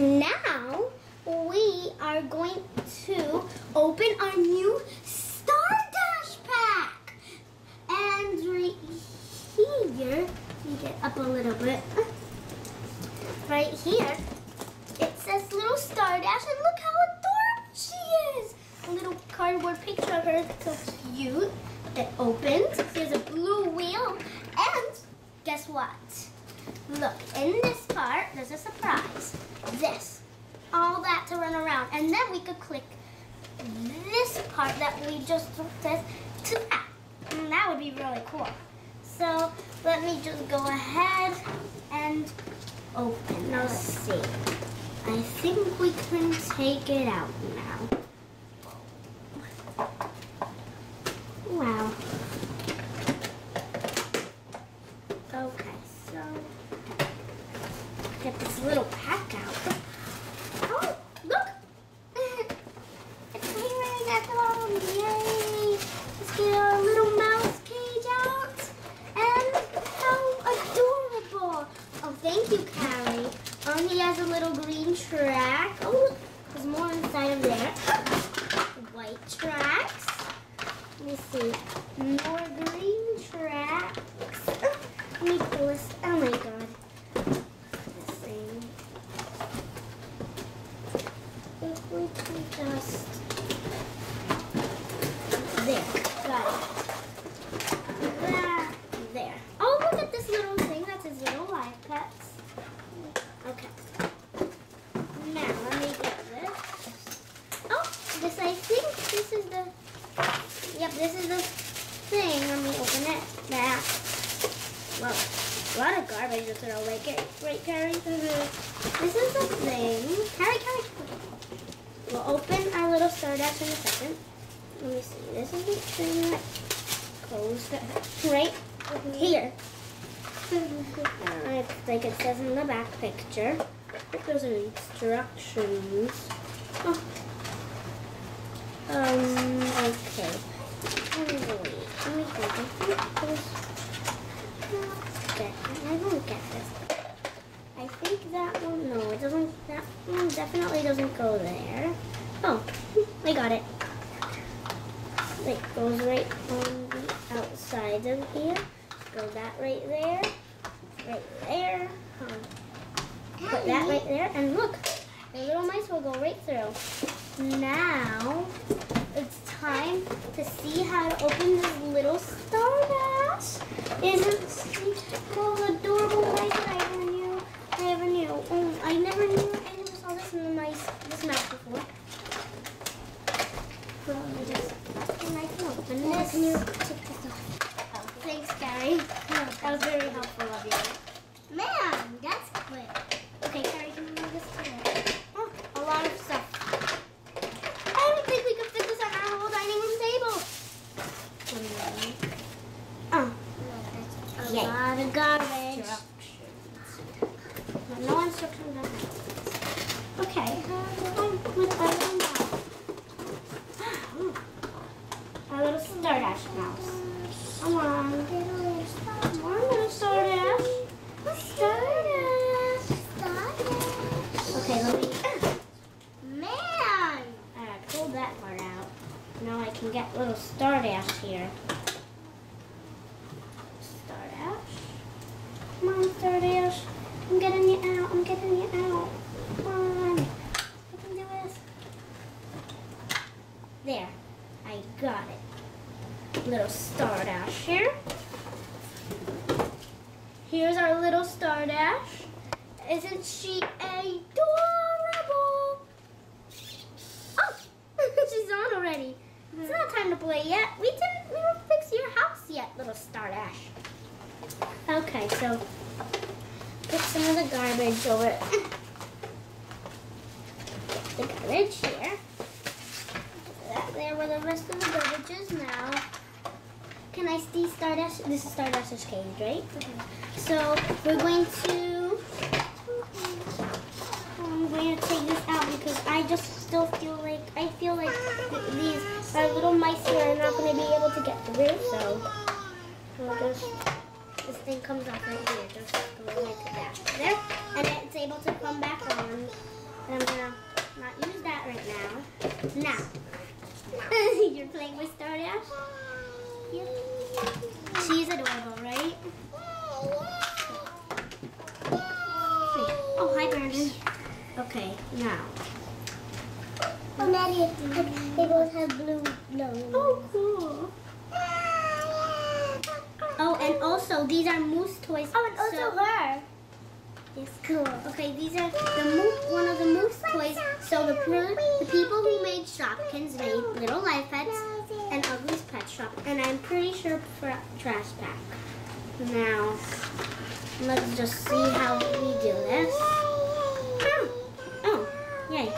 Now we are going to open our new Stardash pack. And right here, let me get up a little bit. Right here, it says Little Stardash, and look how adorable she is. A little cardboard picture of her, so cute. It opens. There's a blue wheel, and guess what? Look, in this part, there's a surprise. This. All that to run around. And then we could click this part that we just looked at to that. And that would be really cool. So, let me just go ahead and open. Now, see. I think we can take it out now. Wow. Okay, so get this little pack out. Oh, look! It's moving at home. Yay! Let's get our little mouse cage out. And how adorable! Oh, thank you, Carrie. Oh, he has a little green track. Oh, look, there's more inside of there. White tracks. Let me see. More green tracks. Let me pull this. Oh my god. This thing. If we can just. There. Got it. There. Oh, look at this little thing. That says Little Live Pets. Okay. Now, let me get this. Oh, this, I think this is the. Yep, this is the thing. Let me open it. Now. Whoa. A lot of garbage to throw away. Right, Carrie? This is the thing. Carrie. We'll open our little Stardash in a second. Let me see. This is the thing that goes right here. It's like it says in the back picture. I think those are instructions. Oh. Okay. Let me go. I think there's... Okay, I won't get this. I think that one, no, it doesn't, that one definitely doesn't go there. Oh, I got it. It goes right on the outside of here. Go that right there. Right there. Put that right there, and look, the little mice will go right through. Now, it's time to see how to open this little Stardash. Isn't she so adorable? Mice that I never knew. Oh, I never saw this in the mice, this mouse before. So I can open this. Can you take this off? Oh, thanks, Carrie. That was very helpful of you. Man, that's quick. Okay, Carrie, can you move this to oh, a lot of stuff. A lot of garbage. Instructions. No instructions on that. Okay. Our little Stardash mouse. Come on. Our little Stardash. Stardash. Okay, let me. Man! I pulled that part out. Now I can get little Stardash here. Come on, Stardash. I'm getting you out. Come on. I can do this. There. I got it. Little Stardash here. Here's our little Stardash. Isn't she adorable? Oh! She's on already. It's not time to play yet. We don't fix your house yet, little Stardash. Okay, so put some of the garbage over. Put the garbage here. Put that there where the rest of the garbage is now. Can I see Stardash? This is Stardash's cage, right? Okay. So we're going to. I'm going to take this out because I just still feel like these little mice here are not going to be able to get through. So we'll just. This thing comes off right here, just go right to that. There, and it's able to come back on. ours. Okay, now. Oh, Maddie, they both have blue nose. Oh, cool. Oh, and also, these are Moose toys. Oh, and also her. It's cool. Okay, these are the one of the Moose toys. So the people who made Shopkins made Little Live Pets and Uglies Pet Shop. And I'm pretty sure Trash Pack. Now, let's just see how we do this. Oh, yay.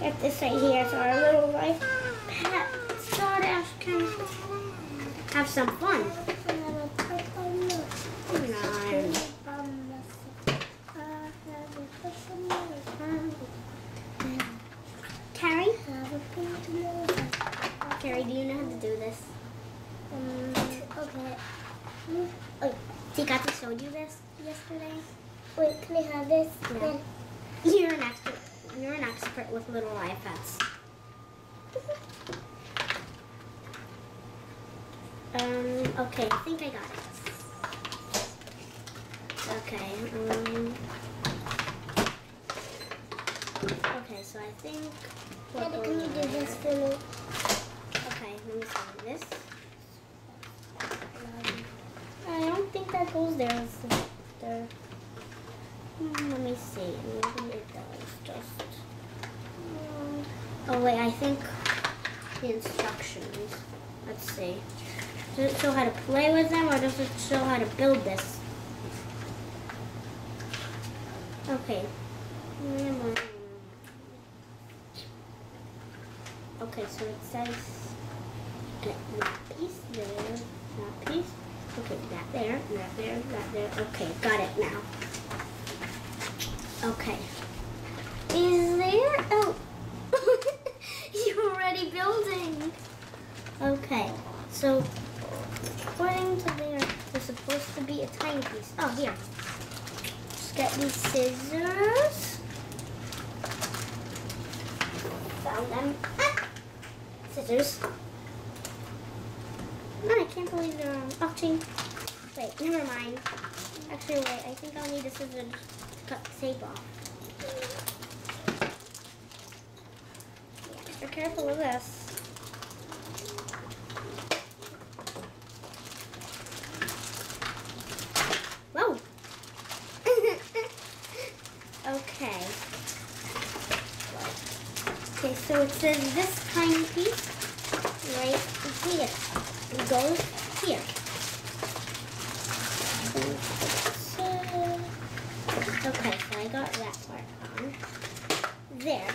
Get this right here so our Little Live Pet Stardash can have some fun. Carrie? Carrie, do you know how to do this? Okay. Oh, Tikati showed you this yesterday? Wait, can I have this? No. You're an expert. You're an expert with Little Live Pets. Okay, I think I got it. Okay, okay, so I think... Daddy, can you do this for me? Okay, let me see this. I don't think that goes there. There. Let me see. Maybe it does. Just... Oh, wait, I think the instructions. Let's see. Does it show how to play with them, or does it show how to build this? Okay. Okay, so it says get that piece there, that piece. Okay, that there, that there, that there. Okay, got it now. Okay. Is there? Oh, you're already building. Okay, so according to there, there's supposed to be a tiny piece. Oh, here. Just get these scissors. Found them. Ah! Scissors. No, I can't believe they're on. Oh, ching. Wait, never mind. Actually, wait, I think I'll need a scissors to cut the tape off. Yeah, be careful with this. Whoa! Okay. Okay, so it says this tiny piece right here. It goes here. Okay, so I got that part on. There.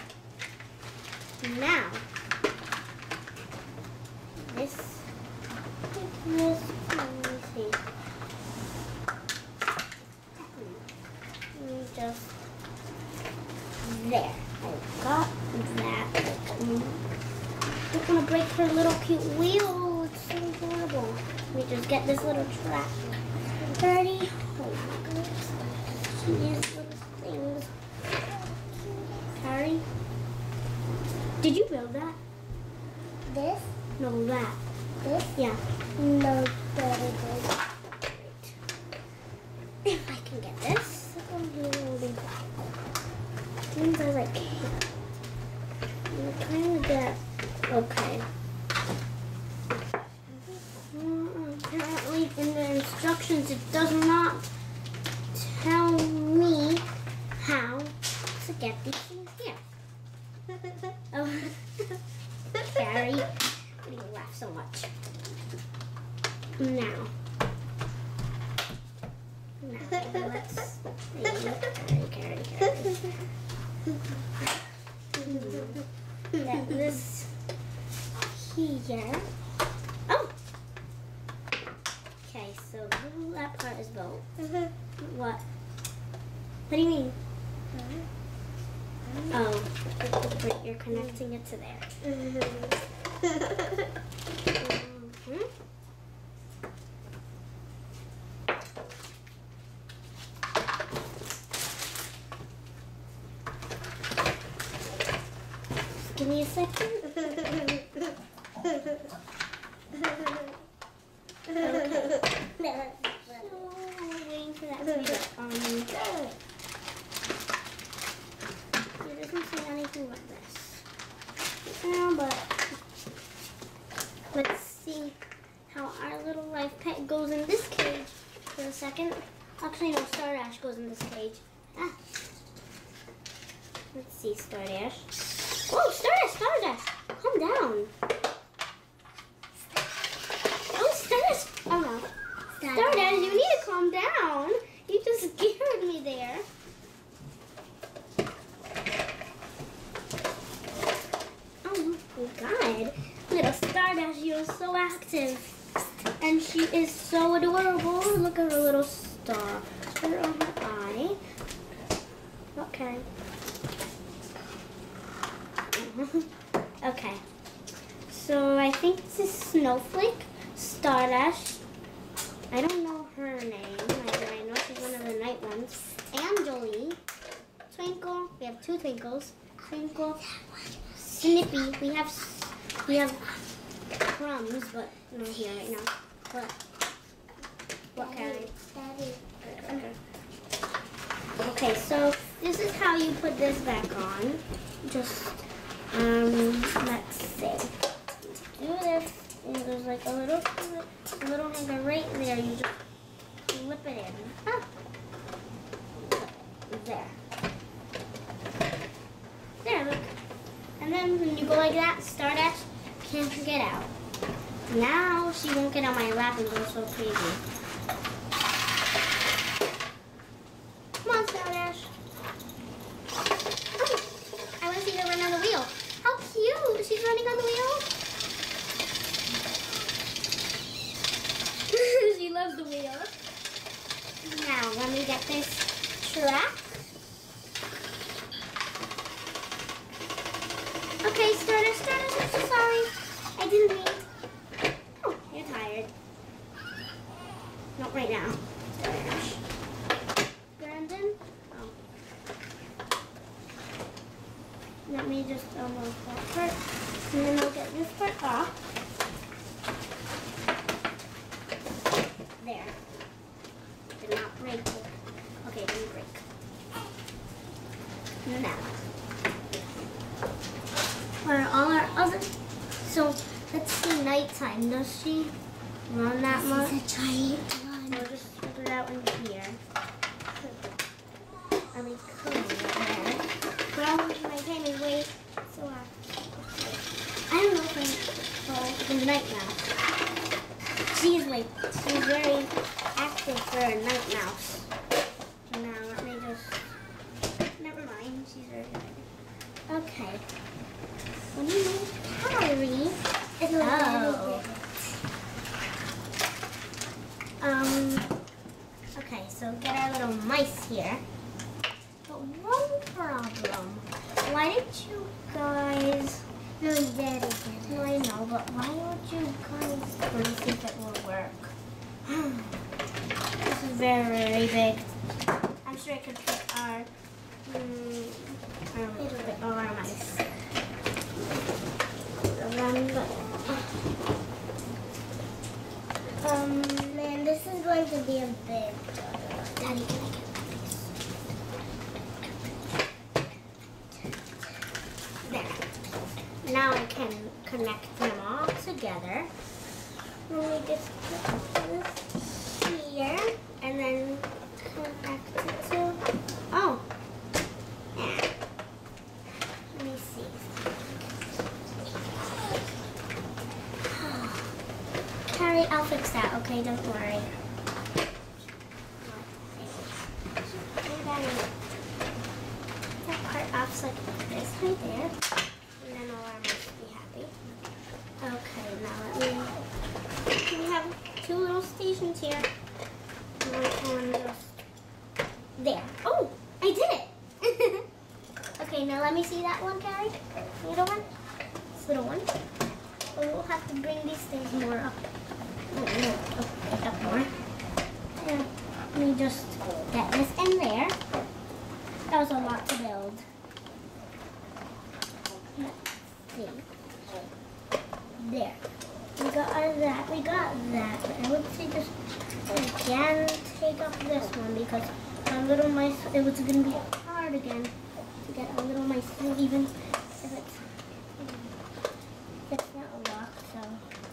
Now, this. Let me see. Just there. I got that. I'm gonna break her little cute wheel. It's so adorable. Let me just get this little track dirty. Oh my goodness. She needs little things. Carrie, did you build that? This? No, that. This? Yeah. No, that is. If I can get this. Things I like. I'm trying to get. Okay. Apparently, in the instructions, it does not tell me how to get these things here. Oh, Carrie, why do you laugh so much? Now. Let's see. Carry. Get this here. Oh! Okay, so that part is both. What? What do you mean? Oh, you're connecting it to there. Give me a second. Okay. No, waiting for that to be Let's see, Stardash. Whoa, Stardash! Calm down. Oh, Stardash! Oh no. Stardash, you need to calm down. You just scared me there. Oh my god. Little Stardash, you're so active. And she is so adorable. Look at her little star on her eye. Okay. Okay. So I think this is Snowflake, Stardash. I don't know her name. I know she's one of the night ones. And Jolie. Twinkle. We have two Twinkles. Twinkle. Snippy. We have Crumbs, but not here right now. But what Carrie? Okay, so this is how you put this back on. Just let's see. Do this, and there's like a little hanger right there. You just flip it in. Ah. There. There, look. And then when you go like that, Stardash can't get out. Now she won't get on my lap and go so crazy. Come on, Stardash. Oh, I want to see her run on the wheel. How cute! She's running on the wheel. She loves the wheel. Now, let me get this track. Okay, Stardash, I'm so sorry. I didn't mean. Oh, you're tired. Not right now. Stardash. Brandon? Oh. Let me just unlock that part. And then I'll get this part off. There. Did not break it. Okay, it didn't break. Now. Or all our other. So let's see, nighttime. Does she run that much? This is a giant one. We'll just put it out in here. I mean, cool. Well, my game is way so hot. I don't know if I'm in the night now. She's very active for a night mouse. Now let me just. Never mind. She's very good. Okay. What do you mean, Carrie? It's a little bit. Okay, so get our little mice here. But one problem. Why did you guys... No, you did it. No, I know, but why would you guys... Let me see if it will work. This is very big. I'm sure it could fit our... all our mice. Man, this is going to be a big job. Daddy, can I get this? There. Now I can connect them all together. Let me just put this here and then connect it to. Oh. I'll fix that, okay? Don't worry. That part off like this right there. And then all our mice will be happy. Okay, now we have two little stations here. One just there. Oh, I did it! Okay, now let me see that one, Carrie. Little one. This little one. We'll have to bring these things more up. Pick up more. Yeah. Let me just get this in there. That was a lot to build. Let's see. There. We got that. We got that. But I would say just again take off this one because our little mice. It was going to be hard again to get our little mice through even if it's not locked. So.